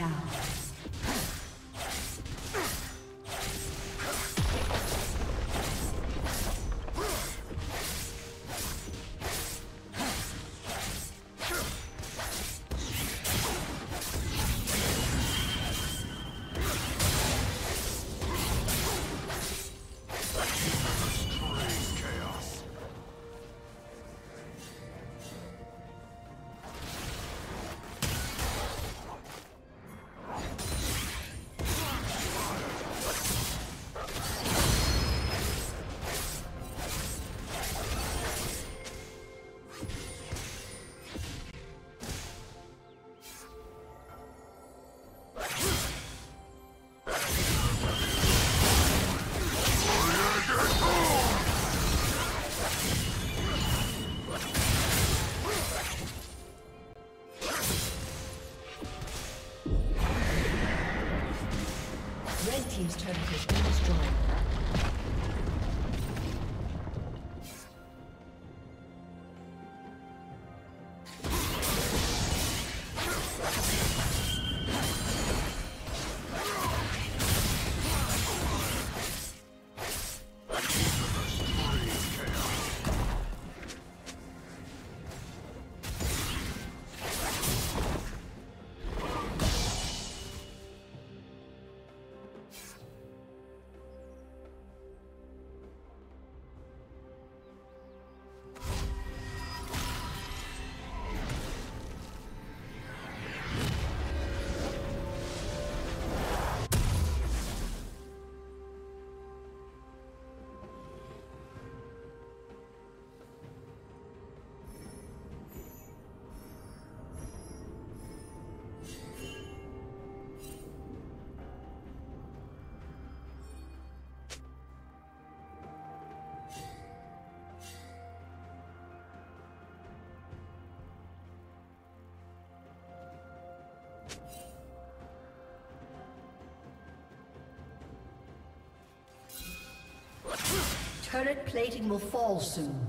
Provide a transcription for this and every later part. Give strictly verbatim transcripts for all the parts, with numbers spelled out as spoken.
down. Team's turret has been destroyed. Turret plating will fall soon.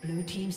Blue team's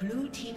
Blue team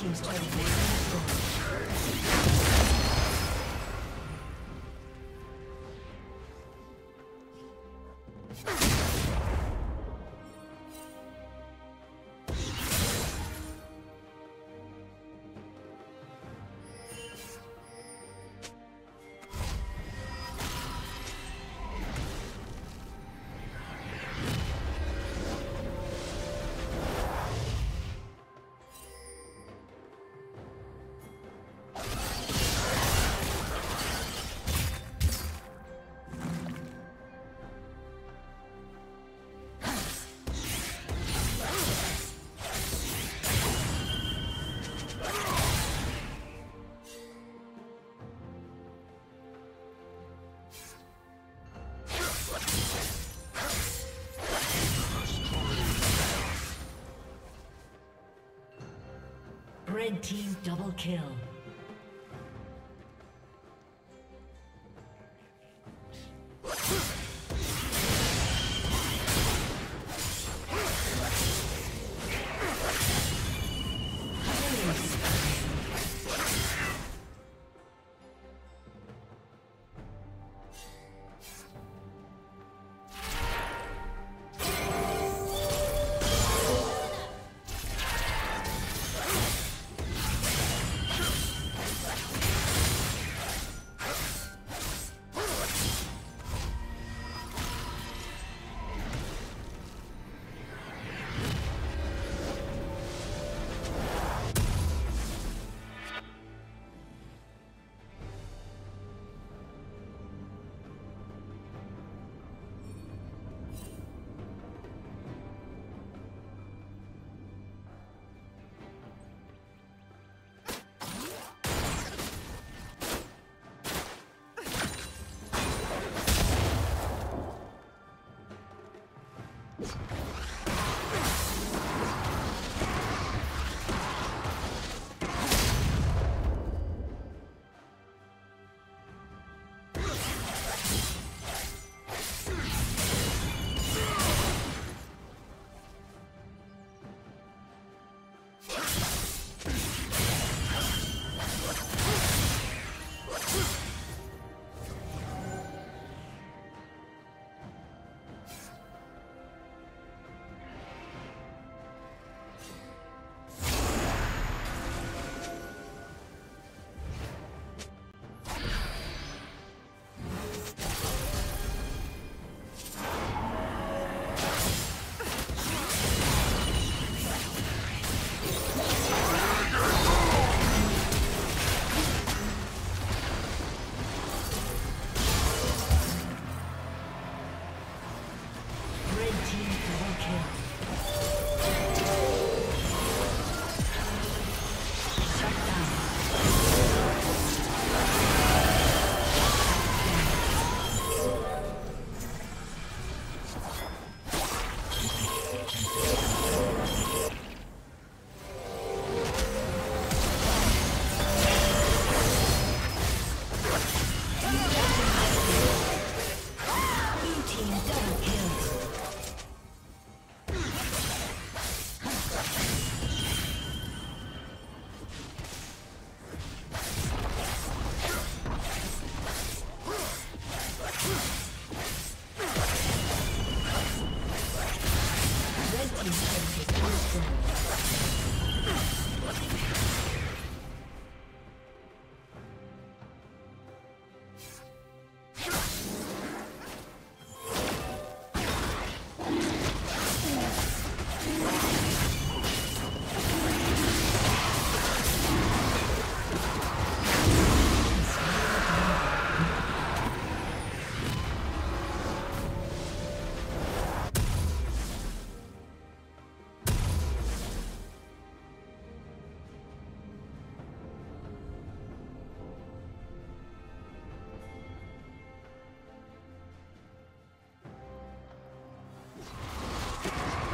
team's turret has been destroyed. Red team double kill.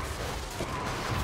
You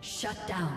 Shut down.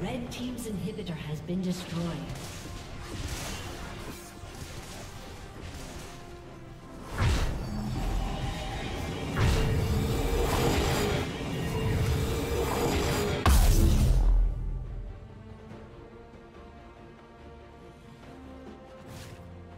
Red team's inhibitor has been destroyed.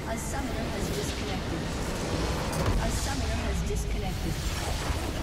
A summoner has disconnected. A summoner has disconnected.